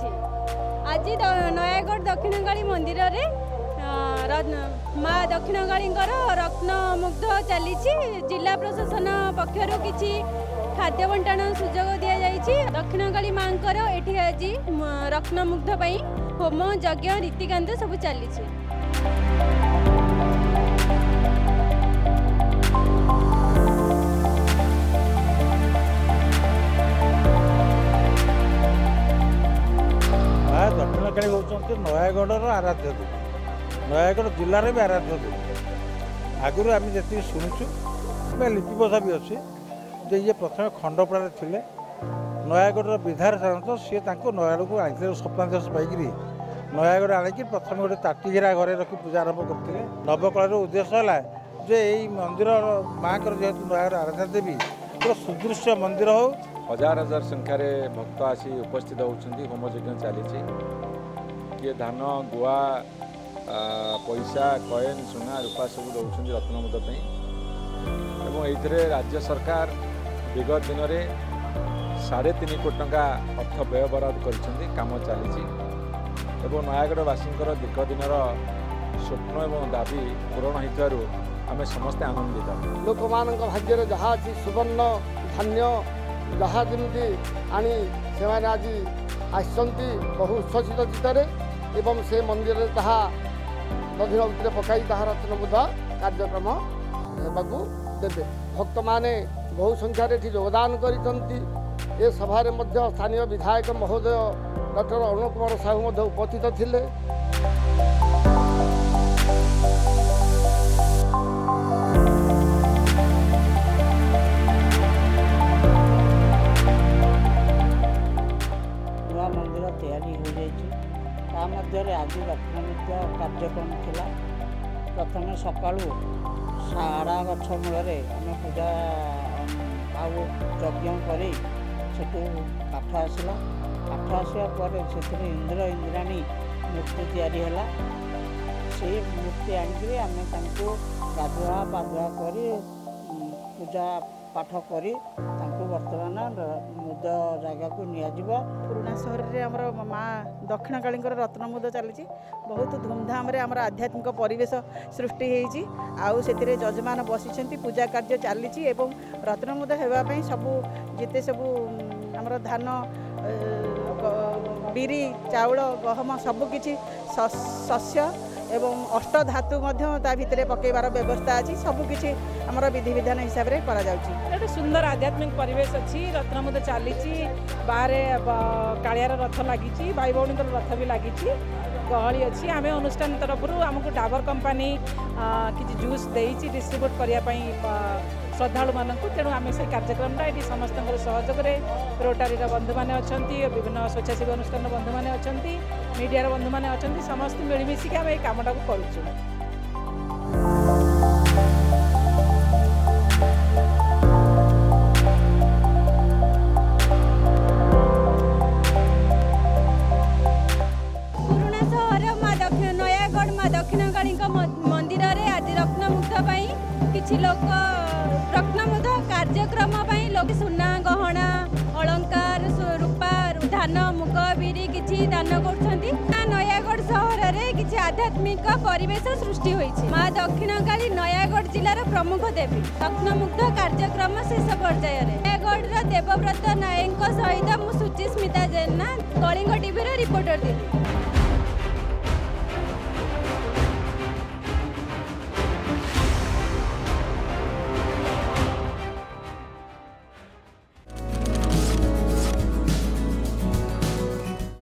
आज नयागढ़ दक्षिणकाली मंदिर रे माँ दक्षिणकाली रत्नमुग्ध चली जिला प्रशासन पक्षर किसी खाद्य बंटन सुजोग दि जाएगी। दक्षिणकाली माँ ये आज रत्नमुग्ध पाई होम यज्ञ रीतिकांत सब चली। दक्षिणकाली होती नयागढ़ आराध्य देवी, नयागढ़ जिलार भी आराध्य देवी। आगुरी आम जी शुणुचु लिपिबसा भी अच्छे जे ये प्रथम खंडपड़ा थे नयागढ़ विधार साधारण सी नयागढ़ को आनी स्वप्नादेश पाई नयागढ़ आणिकी प्रथम गोटे ताटीघेरा घर रखी पूजा आरंभ करते। नवकला उद्देश्य है जे यही मंदिर माँ को जेहतु नयागढ़ आराध्य देवी पूरा सुदृश्य मंदिर हो हजार हजार संख्यार भक्त आसी उपस्थित होती होम यज्ञ चली। किए धान गुआ पैसा कयन सुना रूपा सब दौरान रत्नमुद्ध एवं राज्य सरकार विगत दिन में 3.5 कोटी टंका अर्थ व्यय बराद करम चली। नयागढ़वासी दीर्घदिन स्वप्न और दाबी पूरण हो आम समस्ते आनंदित। लोक मान भाग्य जहाँ अच्छी सुवर्ण धान्य जहाँ जमी आनी से आज आसती बहु उच्छ्वसित चित्तरे एवं से मंदिर ता नदी नदी पकई रत्नबुद्ध कार्यक्रम होगा देते। भक्त मैंने बहु संख्यार योगदान कर सभार स्थानीय विधायक महोदय डॉक्टर अरुण कुमार साहू उपस्थित थे। आज रत्नमुग्ध कार्यक्रम था। प्रथम सकालू सारा गछ मूल आम पूजा आउ यज्ञ कर काठ आसला। काठ आसवा पर इंद्र इंद्राणी मूर्ति या मूर्ति आनिक आम गाधुआ पाधुआ कर पूजा पाठ कर बर्तमान मुद जगह को निया पुराणा सहर में आमर माँ दक्षिणकाली रत्नमुद चली बहुत धूमधाम आम आध्यात्मिक परिवेश सृष्टि होती। जजमान बसी पूजा कार्य चली रत्नमुद होगापी सबू जिते सबू आमर धान बिरी चाउल गहम सबकि शस्य एवं अष्टधातु भितर पकईबार व्यवस्था अच्छी सबकिछि आमर विधि विधान हिसाब से कर सुंदर आध्यात्मिक परिवेश अच्छी। रत्नमुद चली बाहर कालियार रथ लगी भाई भौणी रथ भी लगी गहली अच्छी। आम अनुष्ठान तरफ आमको डाबर कंपानी किसी जूस दे डिस्ट्रीब्यूट करने श्रद्धालु मानू तेणु आम से कार्यक्रम ये समस्त सहयोग में रोटारी बंधु मैंने अच्छा विभिन्न स्वेच्छासेवी अनुष्ठान बंधु मैंने अच्छा मीडिया बंधु मैंने अच्छा समस्त मिलमिशिक आम ये कामटा को करूँ। पुराणा सहर नयागढ़ माँ दक्षिणकाली मंदिर में आज रत्नमुग्ध पाई किसी लोक रत्नमुग्ध कार्यक्रम लोग सुना गहना अलंकार रूपा धान मुग बिरी किसी दान कर नयागढ़ सहर में किसी आध्यात्मिक परिवेश सृष्टि होती। माँ दक्षिणकाली नयागढ़ जिलार प्रमुख देवी। रत्नमुग्ध कार्यक्रम शेष पर्याय नयागढ़ देवव्रत नायक सहित मु स्मिता जेना कलिंग टीवी रिपोर्टर थी।